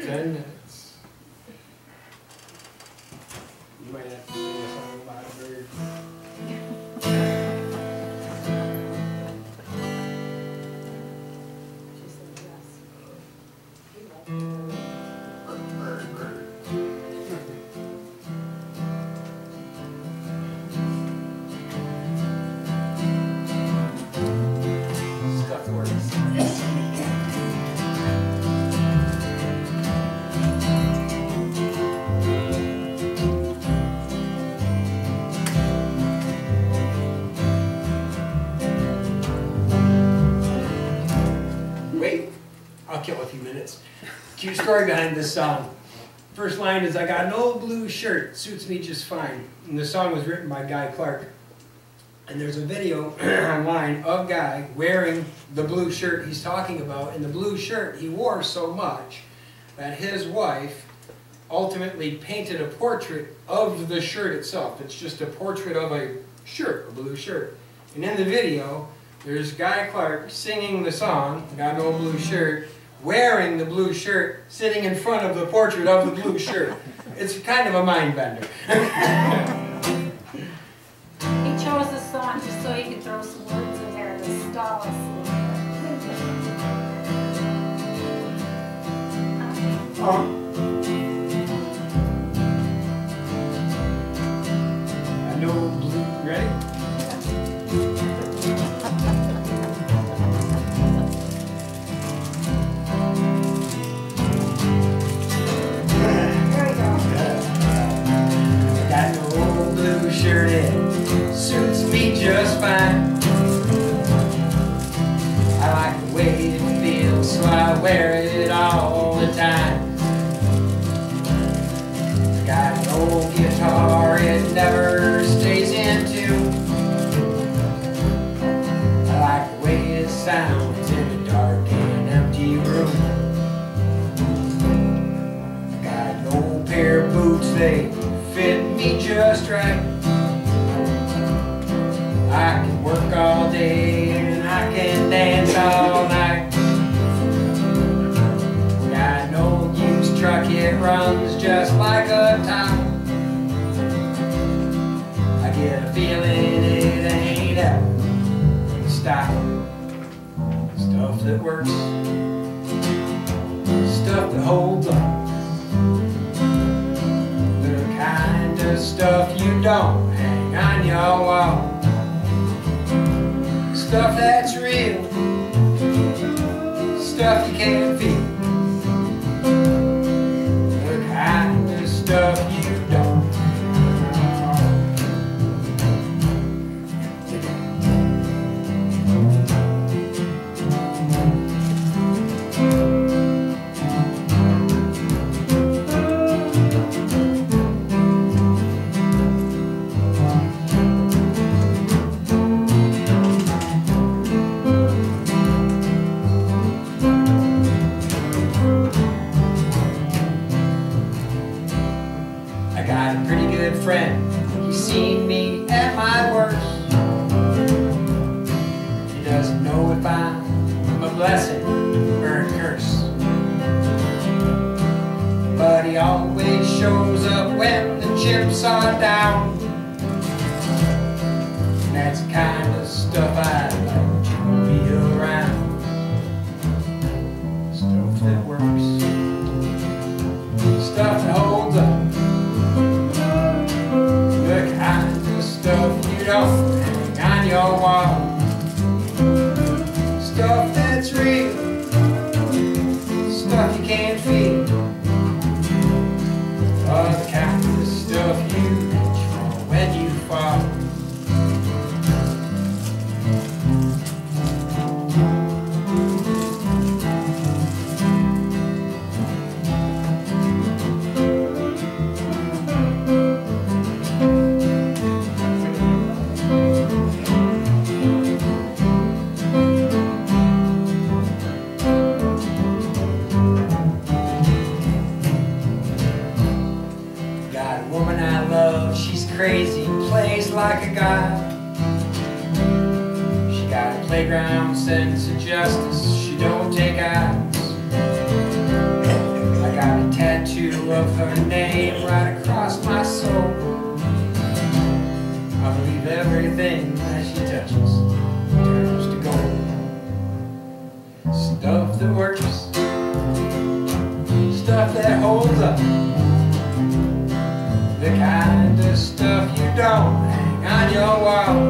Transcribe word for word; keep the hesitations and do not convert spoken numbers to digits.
Ten minutes. You might have to sing a song about a bird. Just a dress. You love it. I'll kill a few minutes. Cute story behind this song. First line is, I got an old blue shirt, suits me just fine. And the song was written by Guy Clark. And there's a video online of Guy wearing the blue shirt he's talking about. And the blue shirt he wore so much that his wife ultimately painted a portrait of the shirt itself. It's just a portrait of a shirt, a blue shirt. And in the video, there's Guy Clark singing the song, I got an old blue shirt, wearing the blue shirt, sitting in front of the portrait of the blue shirt. It's kind of a mind bender. He chose the song just so he could throw some words in there to stall us. Oh. I know blue, ready? Shirt it suits me just fine. I like the way it feels, so I wear it all the time. Got an old guitar, it never stays in tune. I like the way it sounds in a dark and empty room. Got an old pair of boots, they fit me just right. I can work all day and I can dance all night. Got an old used truck, it runs just like a top. I get a feeling it ain't ever stop. Stuff that works, stuff that holds up, the kind of stuff you don't hang on your wall. Stuff that's real, stuff you can't feel, the kind of stuff you don't. Friend, he's seen me at my worst. He doesn't know if I'm a blessing or a curse, but he always shows up when the chips are down. And that's the kind of stuff I like to be around. Stuff that works, stuff that holds up, stuff you don't hang on your wall. Stuff that's real, stuff you can't feel, the kind of stuff you reach for when you fall. Crazy, plays like a god. She got a playground sense of justice, she don't take odds. I got love her name right across my soul. I believe everything that she touches turns to gold. Stuff that works, stuff that holds up, the kind of stuff you don't hang on your wall.